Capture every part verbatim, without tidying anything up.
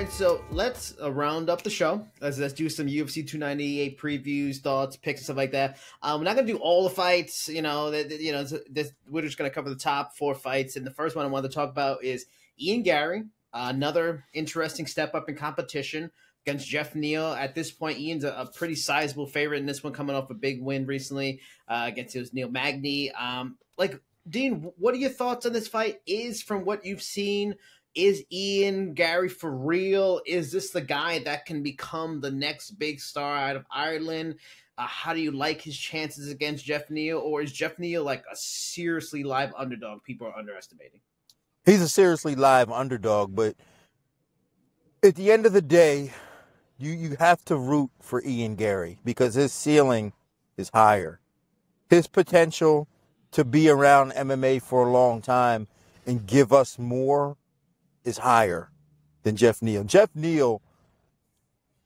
right, so let's uh, round up the show. Let's, let's do some U F C two ninety-eight previews, thoughts, picks, and stuff like that. Um, we're not going to do all the fights. You know, the, the, you know, this, we're just going to cover the top four fights. And the first one I want to talk about is Ian Garry, uh, another interesting step up in competition against Jeff Neal. At this point, Ian's a, a pretty sizable favorite in this one, coming off a big win recently uh, against his Neil Magny. Um, like, Dean, what are your thoughts on this fight? Is, from what you've seen, is Ian Garry for real? Is this the guy that can become the next big star out of Ireland? Uh, how do you like his chances against Jeff Neal? Or is Jeff Neal like a seriously live underdog people are underestimating? He's a seriously live underdog, but at the end of the day, you, you have to root for Ian Garry because his ceiling is higher. His potential to be around M M A for a long time and give us more is higher than Jeff Neal. Jeff Neal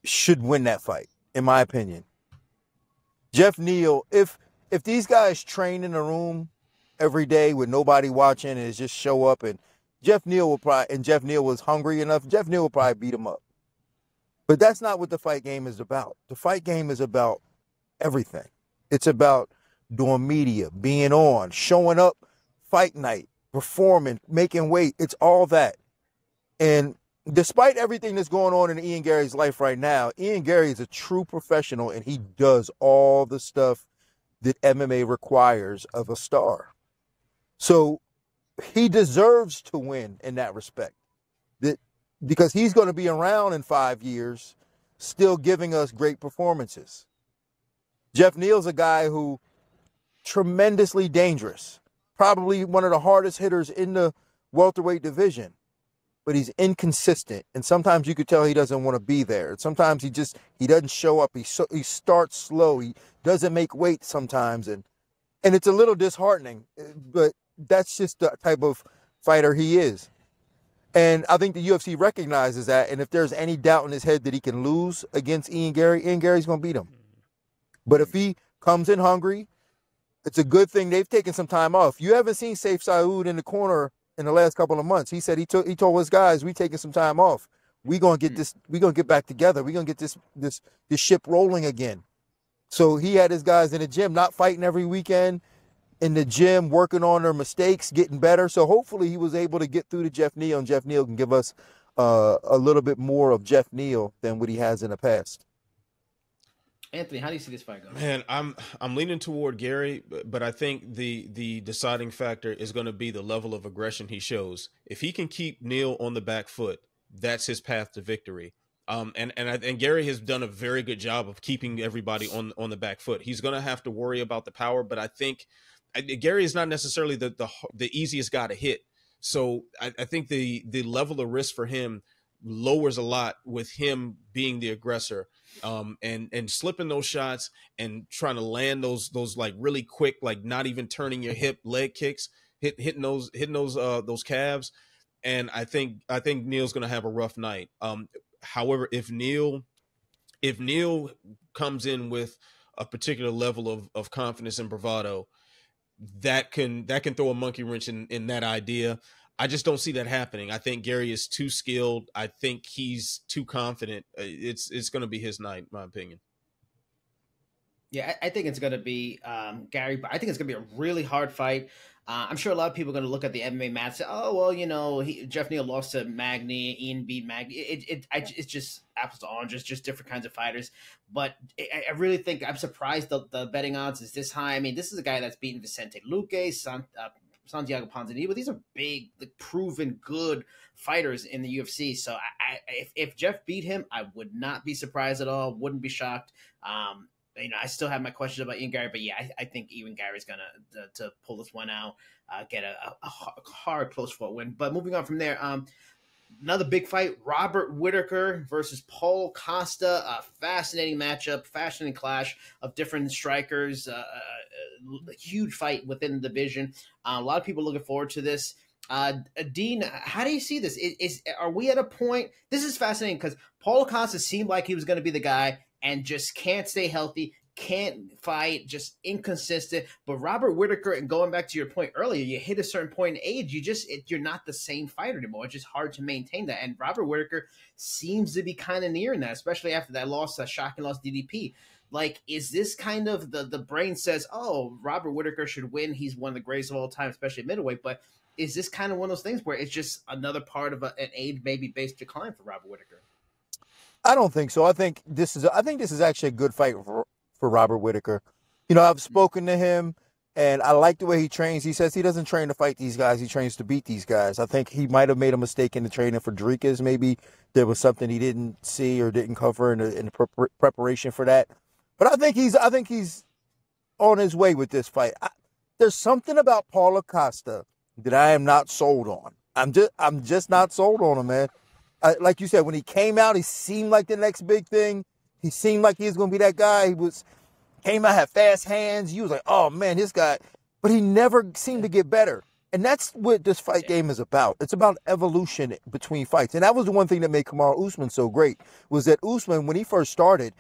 should win that fight, in my opinion. Jeff Neal, if if these guys train in a room every day with nobody watching and it's just show up, and Jeff Neal will probably, and Jeff Neal was hungry enough, Jeff Neal will probably beat him up. But that's not what the fight game is about. The fight game is about everything. It's about doing media, being on, showing up, fight night, performing, making weight. It's all that. And despite everything that's going on in Ian Garry's life right now, Ian Garry is a true professional, and he does all the stuff that M M A requires of a star. So he deserves to win in that respect, that because he's going to be around in five years still giving us great performances. Jeff Neal's a guy who tremendously dangerous, probably one of the hardest hitters in the welterweight division. But he's inconsistent, and sometimes you could tell he doesn't want to be there. Sometimes he just he doesn't show up. He so, he starts slow. He doesn't make weight sometimes, and and it's a little disheartening. But that's just the type of fighter he is, and I think the U F C recognizes that. And if there's any doubt in his head that he can lose against Ian Garry, Ian Garry's going to beat him. But if he comes in hungry, it's a good thing they've taken some time off. You haven't seen Saif Saoud in the corner in the last couple of months. He said he took he told his guys, we taking some time off. We gonna get this, we gonna get back together. We're gonna get this this this ship rolling again. So he had his guys in the gym, not fighting every weekend, in the gym, working on their mistakes, getting better. So hopefully he was able to get through to Jeff Neal, and Jeff Neal can give us uh, a little bit more of Jeff Neal than what he has in the past. Anthony, how do you see this fight going? Man, I'm I'm leaning toward Garry, but, but I think the the deciding factor is going to be the level of aggression he shows. If he can keep Neal on the back foot, that's his path to victory. Um, and and I, and Garry has done a very good job of keeping everybody on on the back foot. He's going to have to worry about the power, but I think I, Garry is not necessarily the the the easiest guy to hit. So I, I think the the level of risk for him lowers a lot with him being the aggressor, um, and and slipping those shots and trying to land those those like really quick, like not even turning your hip, leg kicks, hit hitting those hitting those uh, those calves. And I think I think Neal's going to have a rough night. Um, however, if Neal if Neal comes in with a particular level of of confidence and bravado, that can that can throw a monkey wrench in in that idea. I just don't see that happening. I think Garry is too skilled. I think he's too confident. It's it's going to be his night, in my opinion. Yeah, I, I think it's going to be um, Garry, but I think it's going to be a really hard fight. Uh, I'm sure a lot of people are going to look at the M M A mat and say, oh, well, you know, he, Jeff Neal lost to Magny, Ian beat Magny. It, it, I, it's just apples to oranges, just different kinds of fighters. But I, I really think I'm surprised the, the betting odds is this high. I mean, this is a guy that's beaten Vicente Luque, Sant, uh, Santiago Ponzinibio. These are big, like, proven good fighters in the U F C. So I, I, if, if Jeff beat him, I would not be surprised at all. Wouldn't be shocked. Um, you know, I still have my questions about Ian Garry, but yeah, I, I think Ian Garry's going to to pull this one out, uh, get a, a hard close fought win. But moving on from there, um, another big fight, Robert Whittaker versus Paul Costa. A fascinating matchup, fascinating clash of different strikers. Uh, a huge fight within the division. Uh, a lot of people looking forward to this. Uh, Dean, how do you see this? Is, is Are we at a point? This is fascinating because Paul Costa seemed like he was going to be the guy and just can't stay healthy, can't fight, just inconsistent. But Robert Whittaker, and going back to your point earlier, you hit a certain point in age, you just it, you're not the same fighter anymore. It's just hard to maintain that. And Robert Whittaker seems to be kind of nearing that, especially after that loss, that shocking loss, D D P. Like, is this kind of the the brain says, oh, Robert Whittaker should win. He's one of the greatest of all time, especially middleweight. But is this kind of one of those things where it's just another part of a, an age maybe based decline for Robert Whittaker? I don't think so. I think this is I think this is actually a good fight for for Robert Whittaker. You know, I've spoken to him, and I like the way he trains. He says he doesn't train to fight these guys. He trains to beat these guys. I think he might have made a mistake in the training for Dricus. Maybe there was something he didn't see or didn't cover in the, in the pre preparation for that. But I think he's I think he's on his way with this fight. I, there's something about Paul Costa that I am not sold on. I'm just I'm just not sold on him, man. I, like you said, when he came out, he seemed like the next big thing. He seemed like he was going to be that guy. He was came out, had fast hands. You was like, oh, man, this guy. But he never seemed to get better. And that's what this fight game is about. It's about evolution between fights. And that was the one thing that made Kamaru Usman so great, was that Usman, when he first started,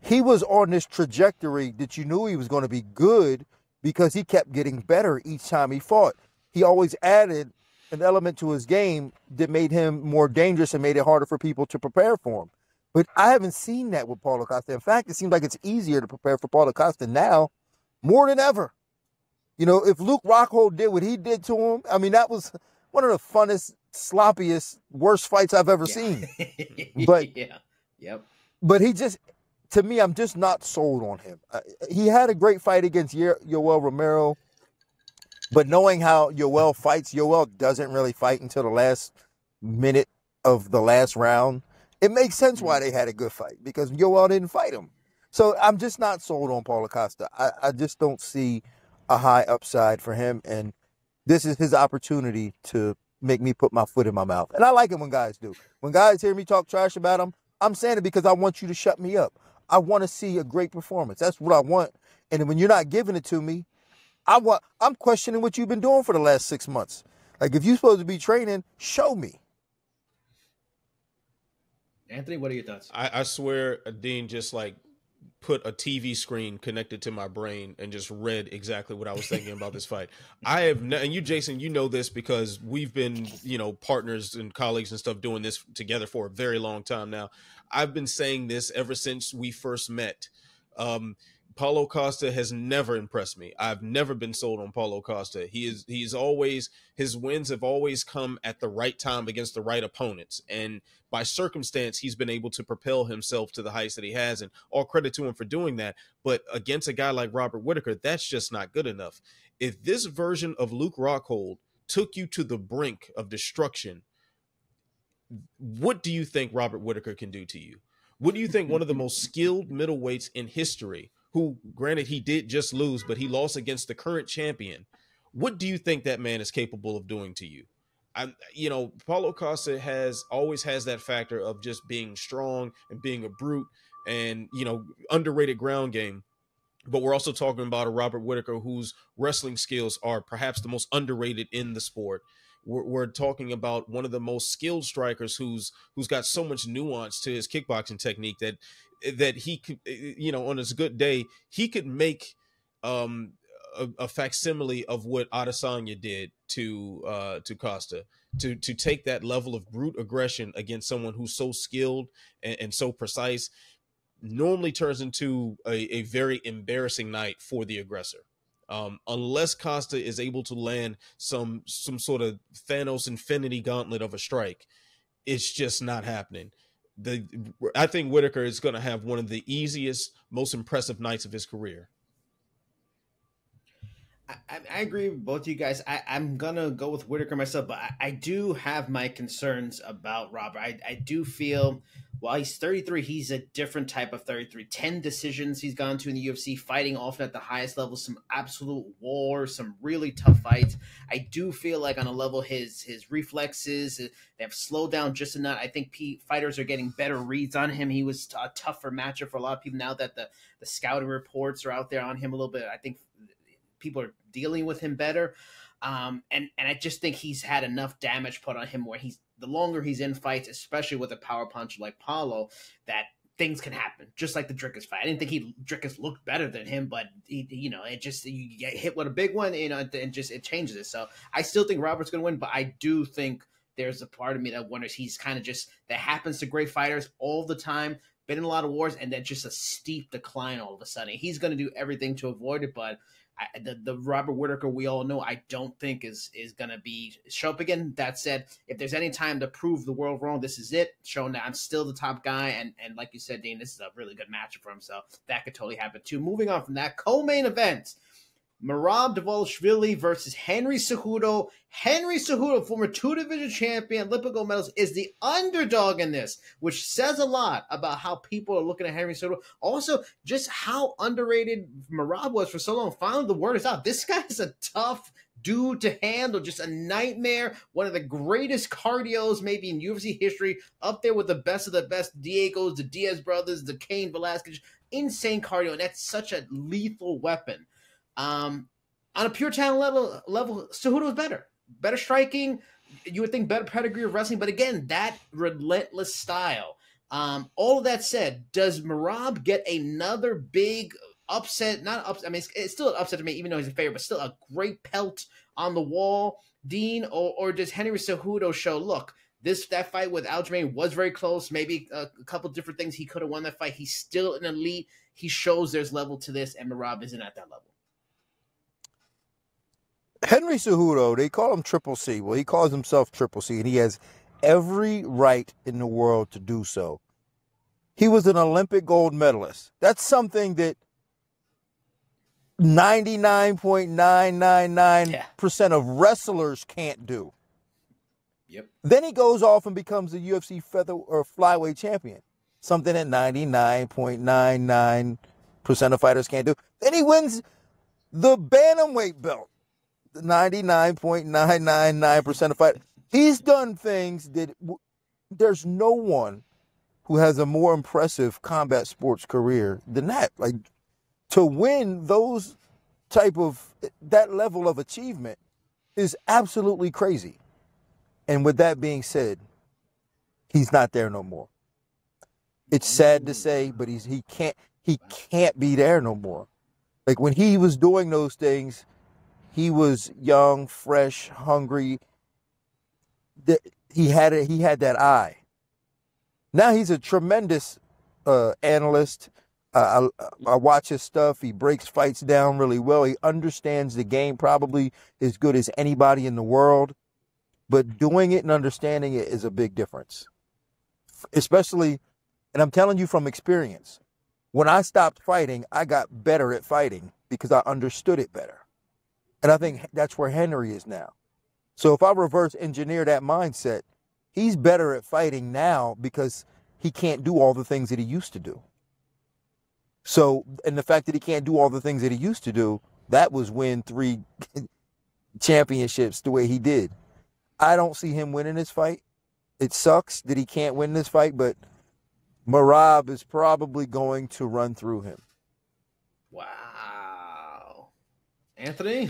he was on this trajectory that you knew he was going to be good because he kept getting better each time he fought. He always added an element to his game that made him more dangerous and made it harder for people to prepare for him. But I haven't seen that with Paulo Costa. In fact, it seems like it's easier to prepare for Paulo Costa now more than ever. You know, if Luke Rockhold did what he did to him, I mean, that was one of the funnest, sloppiest, worst fights I've ever yeah. seen. But yeah, yep. But he just, to me, I'm just not sold on him. Uh, he had a great fight against Yo Yoel Romero, but knowing how Yoel fights, Yoel doesn't really fight until the last minute of the last round. It makes sense why they had a good fight, because Yoel didn't fight him. So I'm just not sold on Paulo Costa. I, I just don't see a high upside for him, and this is his opportunity to make me put my foot in my mouth. And I like it when guys do. When guys hear me talk trash about him, I'm saying it because I want you to shut me up. I want to see a great performance. That's what I want. And when you're not giving it to me, I want, I'm questioning what you've been doing for the last six months. Like, if you're supposed to be training, show me. Anthony, what are your thoughts? I, I swear Dean just, like, put a T V screen connected to my brain and just read exactly what I was thinking about this fight. I have no, and you, Jason, you know this because we've been, you know, partners and colleagues and stuff doing this together for a very long time now. I've been saying this ever since we first met. Um, Paulo Costa has never impressed me. I've never been sold on Paulo Costa. He is, he's always, his wins have always come at the right time against the right opponents. And by circumstance, he's been able to propel himself to the heights that he has, and all credit to him for doing that. But against a guy like Robert Whittaker, that's just not good enough. If this version of Luke Rockhold took you to the brink of destruction, what do you think Robert Whittaker can do to you? What do you think one of the most skilled middleweights in history, who, granted, he did just lose, but he lost against the current champion. What do you think that man is capable of doing to you? I, you know, Paulo Costa has always has that factor of just being strong and being a brute and, you know, underrated ground game. But we're also talking about a Robert Whittaker whose wrestling skills are perhaps the most underrated in the sport. We're, we're talking about one of the most skilled strikers who's who's got so much nuance to his kickboxing technique that that he could, you know, on his good day, he could make um, a, a facsimile of what Adesanya did to uh, to Costa, to to take that level of brute aggression against someone who's so skilled and, and so precise. Normally turns into a, a very embarrassing night for the aggressor. Um, unless Costa is able to land some some sort of Thanos Infinity Gauntlet of a strike, it's just not happening. The I think Whittaker is going to have one of the easiest, most impressive nights of his career. I, I agree with both of you guys. I, I'm going to go with Whittaker myself, but I, I do have my concerns about Robert. I, I do feel while he's thirty-three, he's a different type of thirty-three. ten decisions he's gone to in the U F C, fighting often at the highest level, some absolute war, some really tough fights. I do feel like on a level his his reflexes, they have slowed down just enough. I think P, fighters are getting better reads on him. He was a tougher matchup for a lot of people now that the, the scouting reports are out there on him a little bit. I think people are dealing with him better. Um, and, and I just think he's had enough damage put on him where he's, the longer he's in fights, especially with a power puncher like Paulo, that things can happen, just like the Dricus fight. I didn't think he Dricus looked better than him, but he, you know, it just, you get hit with a big one, you know, and just it changes it. So I still think Robert's going to win, but I do think there's a part of me that wonders, he's kind of just, that happens to great fighters all the time, been in a lot of wars, and then just a steep decline all of a sudden. He's going to do everything to avoid it, but I, the, the Robert Whittaker we all know, I don't think is is going to be show up again. That said, if there's any time to prove the world wrong, this is it. Showing that I'm still the top guy, and and like you said, Dean, this is a really good matchup for him, so that could totally happen too. Moving on from that, co-main event, Merab Dvalishvili versus Henry Cejudo. Henry Cejudo, former two-division champion, Olympic gold medalist, is the underdog in this, which says a lot about how people are looking at Henry Cejudo. Also, just how underrated Merab was for so long. Finally, the word is out. This guy is a tough dude to handle, just a nightmare. One of the greatest cardios maybe in U F C history, up there with the best of the best, Diego's, the Diaz brothers, the Cain Velasquez. Insane cardio, and that's such a lethal weapon. Um, on a pure talent level, level Cejudo is better. Better striking, you would think better pedigree of wrestling, but again, that relentless style. Um, all of that said, does Merab get another big upset? Not upset, I mean, it's, it's still an upset to me, even though he's a favorite, but still a great pelt on the wall, Dean, or, or does Henry Cejudo show, look, this that fight with Aljamain was very close, maybe a, a couple different things he could have won that fight. He's still an elite. He shows there's level to this, and Merab isn't at that level. Henry Cejudo, they call him Triple C. Well, he calls himself Triple C, and he has every right in the world to do so. He was an Olympic gold medalist. That's something that ninety-nine point nine nine nine percent yeah. of wrestlers can't do. Yep. Then he goes off and becomes the U F C feather or flyweight champion, something that ninety-nine point nine nine percent of fighters can't do. Then he wins the bantamweight belt. ninety-nine point nine nine nine percent of fighters. He's done things that w there's no one who has a more impressive combat sports career than that. Like, to win those type of, that level of achievement is absolutely crazy. And with that being said, he's not there no more. It's sad to say, but he's, he can't, he can't be there no more. Like, when he was doing those things, he was young, fresh, hungry. He had a, he had that eye. Now he's a tremendous uh, analyst. Uh, I, I watch his stuff. He breaks fights down really well. He understands the game probably as good as anybody in the world. But doing it and understanding it is a big difference. Especially, and I'm telling you from experience, when I stopped fighting, I got better at fighting because I understood it better. And I think that's where Henry is now. So if I reverse engineer that mindset, he's better at fighting now because he can't do all the things that he used to do. So, and the fact that he can't do all the things that he used to do, that was win three championships the way he did. I don't see him winning this fight. It sucks that he can't win this fight, but Merab is probably going to run through him. Wow. Anthony,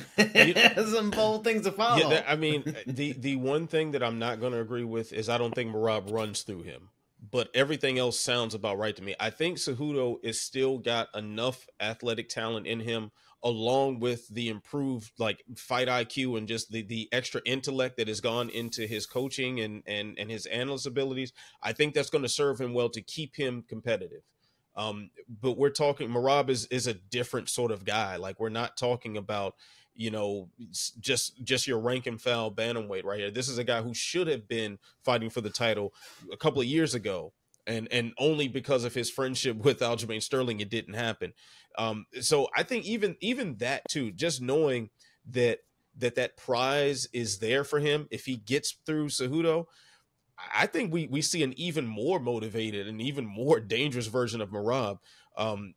some bold things to follow. Yeah, that, I mean, the the one thing that I'm not going to agree with is I don't think Merab runs through him, but everything else sounds about right to me. I think Cejudo is still got enough athletic talent in him, along with the improved like fight I Q and just the the extra intellect that has gone into his coaching and and and his analyst abilities. I think that's going to serve him well to keep him competitive. Um, but we're talking, Merab is, is a different sort of guy. Like, we're not talking about, you know, just, just your rank and file bantamweight right here. This is a guy who should have been fighting for the title a couple of years ago. And, and only because of his friendship with Aljamain Sterling, it didn't happen. Um, so I think even, even that too, just knowing that, that that prize is there for him. If he gets through Cejudo, I think we we see an even more motivated and even more dangerous version of Merab. Um,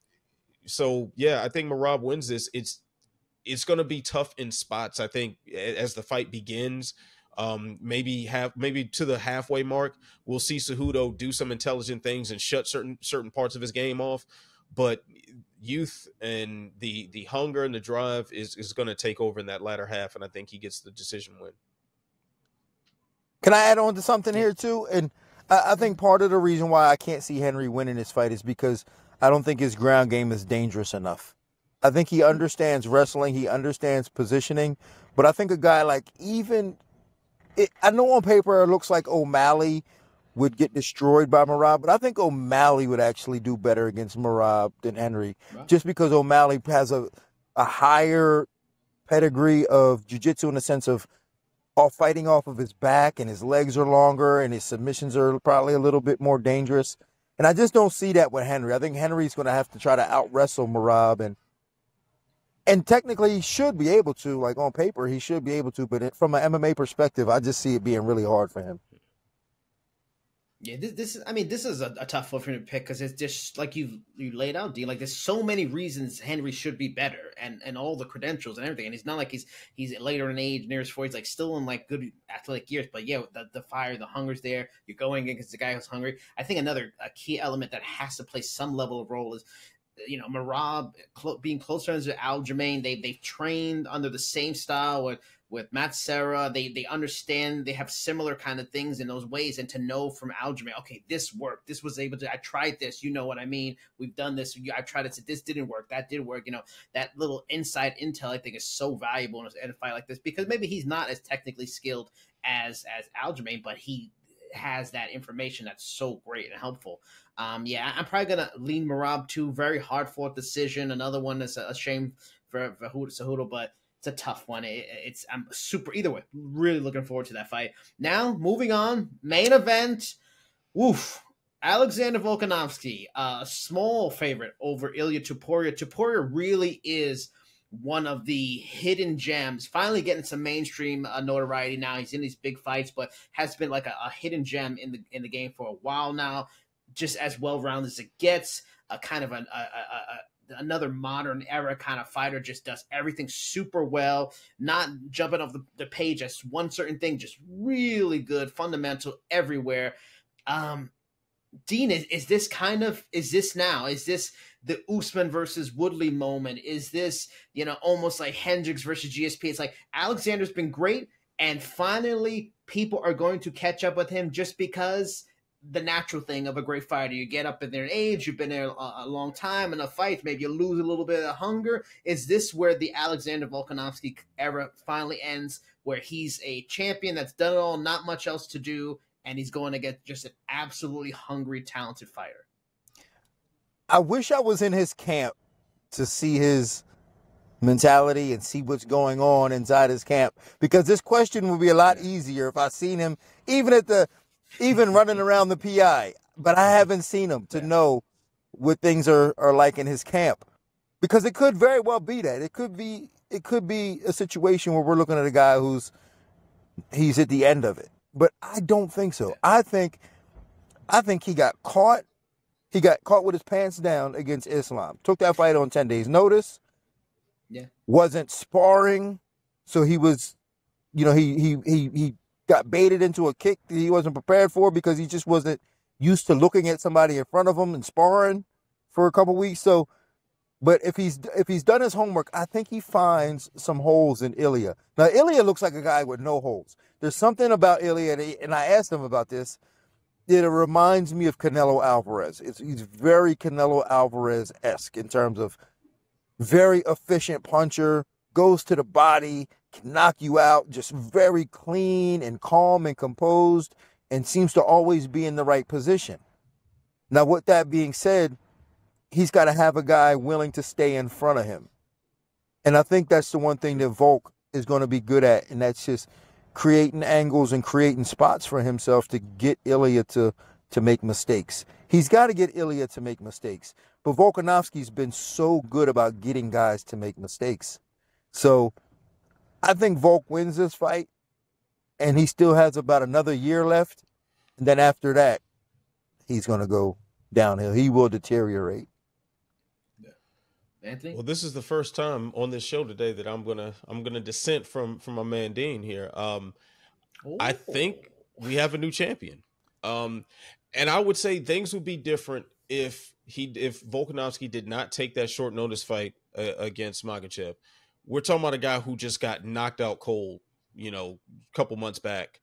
so yeah, I think Merab wins this. It's it's going to be tough in spots. I think as the fight begins, um, maybe have maybe to the halfway mark, we'll see Cejudo do some intelligent things and shut certain certain parts of his game off. But youth and the the hunger and the drive is is going to take over in that latter half, and I think he gets the decision win. Can I add on to something here, too? And I, I think part of the reason why I can't see Henry winning this fight is because I don't think his ground game is dangerous enough. I think he understands wrestling. He understands positioning. But I think a guy like even it, I know on paper it looks like O'Malley would get destroyed by Merab, but I think O'Malley would actually do better against Merab than Henry, right, just because O'Malley has a, a higher pedigree of jiu-jitsu in the sense of all fighting off of his back, and his legs are longer, and his submissions are probably a little bit more dangerous. And I just don't see that with Henry. I think Henry's going to have to try to out-wrestle Merab, and and technically he should be able to. Like on paper, he should be able to, but from an M M A perspective, I just see it being really hard for him. Yeah, this, this is, I mean, this is a, a tough one for him to pick because it's just like you you laid out, Dean. Like, there's so many reasons Henry should be better, and and all the credentials and everything. And it's not like he's he's later in age, near his forties, like still in like good athletic years. But yeah, the, the fire, the hunger's there. You're going in because the guy who's hungry. I think another a key element that has to play some level of role is, you know, Merab cl- being close friends with Aljamain. They they've trained under the same style with. with Matt Serra, they they understand, they have similar kind of things in those ways, and to know from Aljamain, okay, this worked, this was able to, I tried this, you know what I mean, we've done this, I tried it, this didn't work, that did work, you know, that little inside intel I think is so valuable in a fight like this, because maybe he's not as technically skilled as, as Aljamain, but he has that information that's so great and helpful. Um, yeah, I'm probably going to lean Merab too, very hard-fought decision, another one that's a, a shame for, for Cejudo, but it's a tough one. It, it's I'm super either way. Really looking forward to that fight. Now moving on, main event. Woof. Alexander Volkanovski, a uh, small favorite over Ilia Topuria. Topuria really is one of the hidden gems. Finally getting some mainstream uh, notoriety now. He's in these big fights, but has been like a, a hidden gem in the in the game for a while now. Just as well rounded as it gets. A kind of a. a, a, a another modern era kind of fighter, just does everything super well, not jumping off the, the page as one certain thing, just really good, fundamental everywhere. Um, Dean, is, is this kind of, is this now, is this the Usman versus Woodley moment? Is this, you know, almost like Hendricks versus G S P? It's like Alexander's been great, and finally people are going to catch up with him just because the natural thing of a great fighter. You get up in their age, you've been there a, a long time in a fight, maybe you lose a little bit of hunger. Is this where the Alexander Volkanovski era finally ends, where he's a champion that's done it all, not much else to do, and he's going to get just an absolutely hungry, talented fighter? I wish I was in his camp to see his mentality and see what's going on inside his camp, because this question would be a lot easier if I seen him, even at the even running around the P I, but I haven't seen him to yeah. know what things are, are like in his camp, because it could very well be that it could be, it could be a situation where we're looking at a guy who's he's at the end of it, but I don't think so. Yeah. I think, I think he got caught. He got caught with his pants down against Islam, took that fight on ten days notice. Yeah. Wasn't sparring. So he was, you know, he, he, he, he, got baited into a kick that he wasn't prepared for because he just wasn't used to looking at somebody in front of him and sparring for a couple weeks. So, but if he's if he's done his homework, I think he finds some holes in Ilia. Now, Ilia looks like a guy with no holes. There's something about Ilia, that, and I asked him about this, that it reminds me of Canelo Alvarez. It's, he's very Canelo Alvarez-esque in terms of very efficient puncher, goes to the body, can knock you out, just very clean and calm and composed, and seems to always be in the right position. Now, with that being said, he's got to have a guy willing to stay in front of him. And I think that's the one thing that Volk is going to be good at, and that's just creating angles and creating spots for himself to get Ilia to, to make mistakes. He's got to get Ilia to make mistakes. But Volkanovski's been so good about getting guys to make mistakes. So I think Volk wins this fight, and he still has about another year left. And then after that, he's going to go downhill. He will deteriorate. Yeah. Anthony? Well, this is the first time on this show today that I'm going to I'm going to dissent from from my man Dean here. Um, I think we have a new champion. Um, and I would say things would be different if he if Volkanovski did not take that short notice fight uh, against Magachev. We're talking about a guy who just got knocked out cold, you know, a couple months back.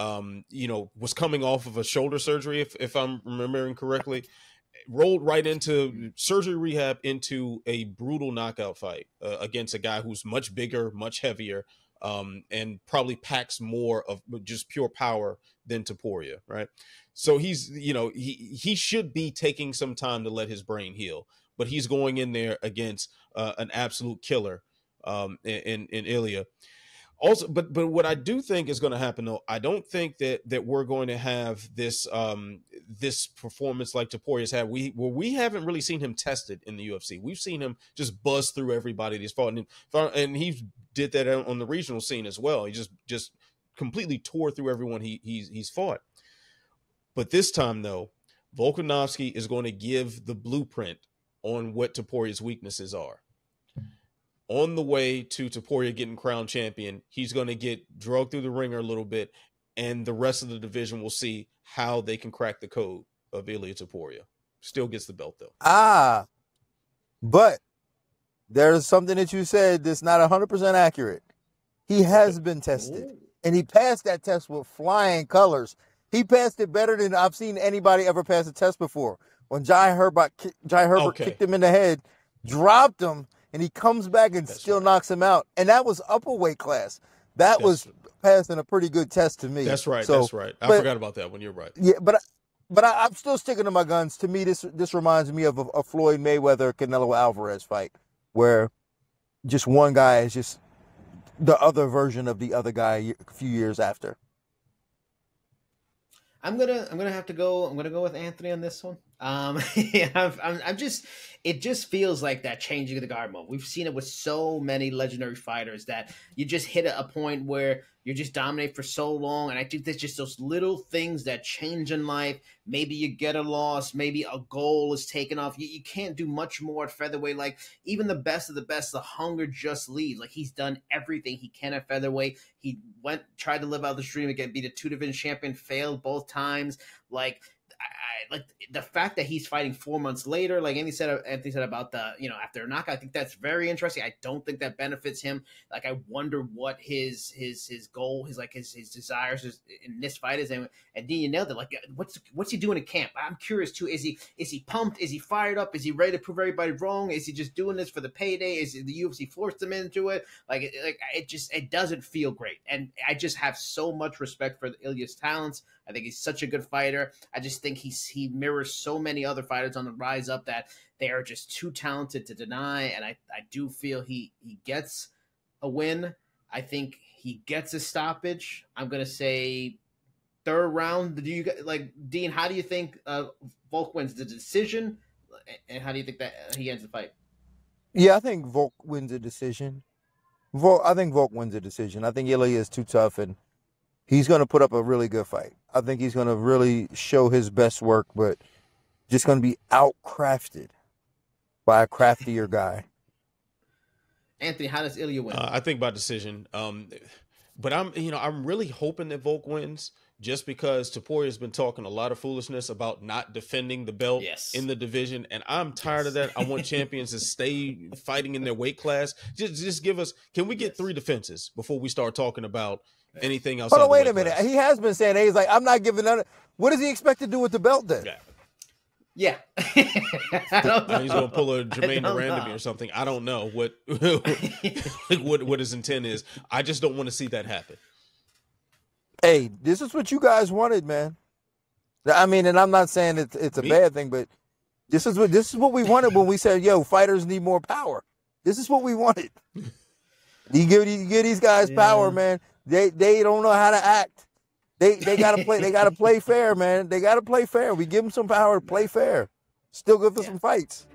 um, you know, was coming off of a shoulder surgery, if, if I'm remembering correctly, rolled right into surgery rehab into a brutal knockout fight uh, against a guy who's much bigger, much heavier, um, and probably packs more of just pure power than Topuria, right? So he's, you know, he, he should be taking some time to let his brain heal, but he's going in there against uh, an absolute killer um, in, in Ilia. Also, but but what I do think is going to happen, though, I don't think that that we're going to have this um, this performance like Topuria's had. We well, we haven't really seen him tested in the U F C. We've seen him just buzz through everybody that he's fought, and, and he did that on the regional scene as well. He just just completely tore through everyone he he's he's fought. But this time, though, Volkanovski is going to give the blueprint on what Topuria's weaknesses are. On the way to Topuria getting crowned champion, he's going to get dragged through the ringer a little bit, and the rest of the division will see how they can crack the code of Ilia Topuria. Still gets the belt, though. Ah, but there's something that you said that's not one hundred percent accurate. He has been tested, Ooh. and he passed that test with flying colors. He passed it better than I've seen anybody ever pass a test before. When Jai Herbert, Jai Herbert okay. kicked him in the head, dropped him, and he comes back and That's still right. knocks him out. And that was upper weight class. That That's was passing a pretty good test to me. That's right. So, that's right. I but, forgot about that one. You're right. Yeah, but I, but I, I'm still sticking to my guns. To me, this this reminds me of a, a Floyd Mayweather Canelo Alvarez fight, where just one guy is just the other version of the other guy a few years after. I'm gonna I'm gonna have to go. I'm gonna go with Anthony on this one. Um, yeah, I'm, I'm, I'm just. It just feels like that changing of the guard moment. We've seen it with so many legendary fighters that you just hit a, a point where you just dominate for so long. And I think there's just those little things that change in life. Maybe you get a loss. Maybe a goal is taken off. You, you can't do much more at featherweight. Like even the best of the best, the hunger just leaves. Like he's done everything he can at featherweight. He went tried to live out the dream again, be the two division champion, failed both times. Like. I, like the fact that he's fighting four months later, like Anthony said, Anthony said about the, you know, after a knockout, I think that's very interesting. I don't think that benefits him. Like, I wonder what his, his, his goal, his, like his, his desires is in this fight is. And, and then you nailed it. Like, what's, what's he doing in camp? I'm curious too. Is he, is he pumped? Is he fired up? Is he ready to prove everybody wrong? Is he just doing this for the payday? Is the U F C forced him into it? Like, it, like it just, it doesn't feel great. And I just have so much respect for Ilia's talents. I think he's such a good fighter. I just think he's, he mirrors so many other fighters on the rise up that they are just too talented to deny. And I, I do feel he, he gets a win. I think he gets a stoppage. I'm going to say third round. Do you like Dean, how do you think uh, Volk wins the decision? And how do you think that he ends the fight? Yeah, I think Volk wins the decision. Volk, I think Volk wins the decision. I think Ilia is too tough, and he's going to put up a really good fight. I think he's going to really show his best work, but just going to be outcrafted by a craftier guy. Anthony, how does Ilia win? Uh, I think by decision. Um, but I'm, you know, I'm really hoping that Volk wins, just because Topuria's been talking a lot of foolishness about not defending the belt yes. in the division, and I'm tired yes. of that. I want champions to stay fighting in their weight class. Just, just give us. Can we get yes. three defenses before we start talking about anything else? Oh, wait a minute. Class? He has been saying that. He's like, I'm not giving none. What does he expect to do with the belt then? Yeah. Yeah, I don't know. He's gonna pull a Jermaine Durandamy or something. I don't know what what what his intent is. I just don't want to see that happen. Hey, this is what you guys wanted, man. I mean, and I'm not saying it's, it's a Me? bad thing, but this is what this is what we wanted when we said, "Yo, fighters need more power." This is what we wanted. You give you give these guys yeah. power, man. They they don't know how to act. They they gotta play. They gotta play fair, man. They gotta play fair. We give them some power to play fair. Still good for yeah. some fights.